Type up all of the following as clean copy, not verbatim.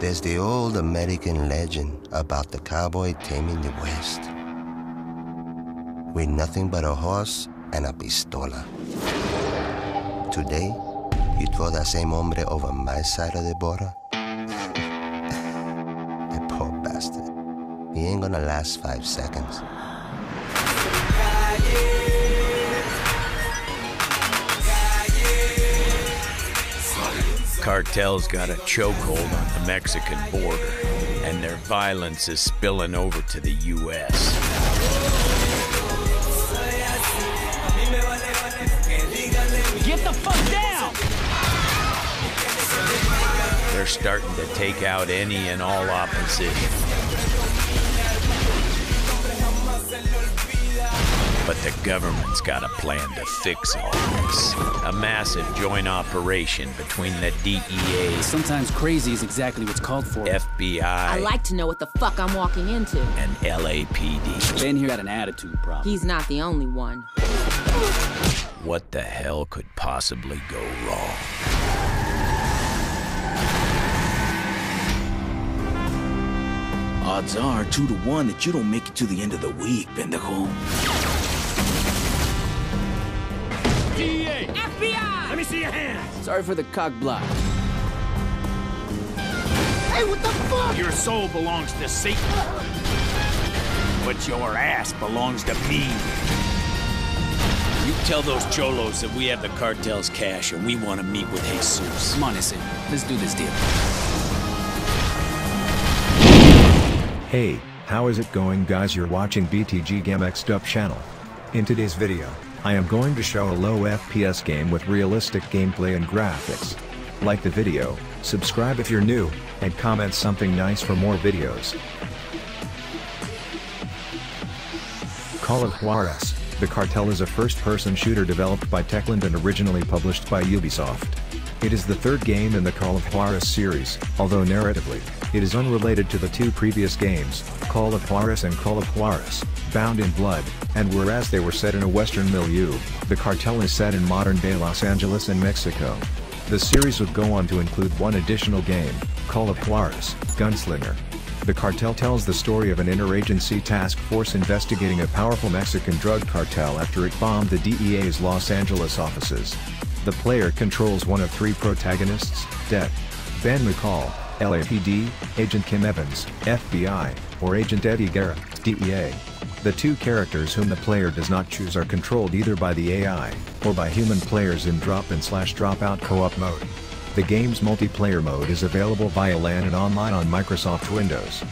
There's the old American legend about the cowboy taming the West with nothing but a horse and a pistola. Today, you throw that same hombre over my side of the border? That poor bastard. He ain't gonna last 5 seconds. Cartel's got a chokehold on the Mexican border, and their violence is spilling over to the U.S. Get the fuck down! They're starting to take out any and all opposition. But the government's got a plan to fix all this. A massive joint operation between the DEA... Sometimes crazy is exactly what's called for. FBI... I like to know what the fuck I'm walking into. ...and LAPD. Ben here got an attitude problem. He's not the only one. What the hell could possibly go wrong? Odds are 2 to 1 that you don't make it to the end of the week, pendejo. DEA! FBI! Let me see your hands! Sorry for the cock block. Hey, what the fuck? Your soul belongs to Satan. But your ass belongs to me. You tell those cholos that we have the cartel's cash and we want to meet with Jesus. Come on, Issy. Let's do this deal. Hey, how is it going, guys? You're watching BTG GAMEX Dub channel. In today's video, I am going to show a low FPS game with realistic gameplay and graphics. Like the video, subscribe if you're new, and comment something nice for more videos. Call of Juarez: The Cartel is a first-person shooter developed by Techland and originally published by Ubisoft. It is the third game in the Call of Juarez series, although narratively, it is unrelated to the two previous games, Call of Juarez and Call of Juarez: Bound in Blood, and whereas they were set in a Western milieu, the Cartel is set in modern-day Los Angeles and Mexico. The series would go on to include one additional game, Call of Juarez: Gunslinger. The Cartel tells the story of an interagency task force investigating a powerful Mexican drug cartel after it bombed the DEA's Los Angeles offices. The player controls one of three protagonists, Det. Ben McCall, LAPD, Agent Kim Evans, FBI, or Agent Eddie Guerra, DEA. The two characters whom the player does not choose are controlled either by the AI, or by human players in drop-in/drop-out co-op mode. The game's multiplayer mode is available via LAN and online on Microsoft Windows.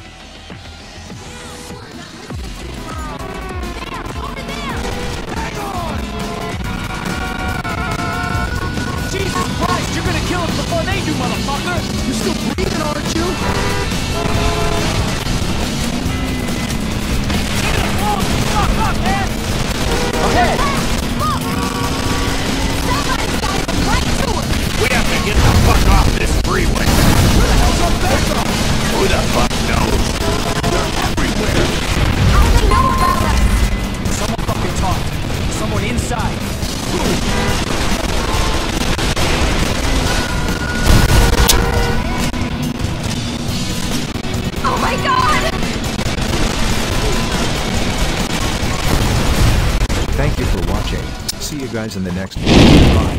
Thank you for watching. See you guys in the next video. Bye.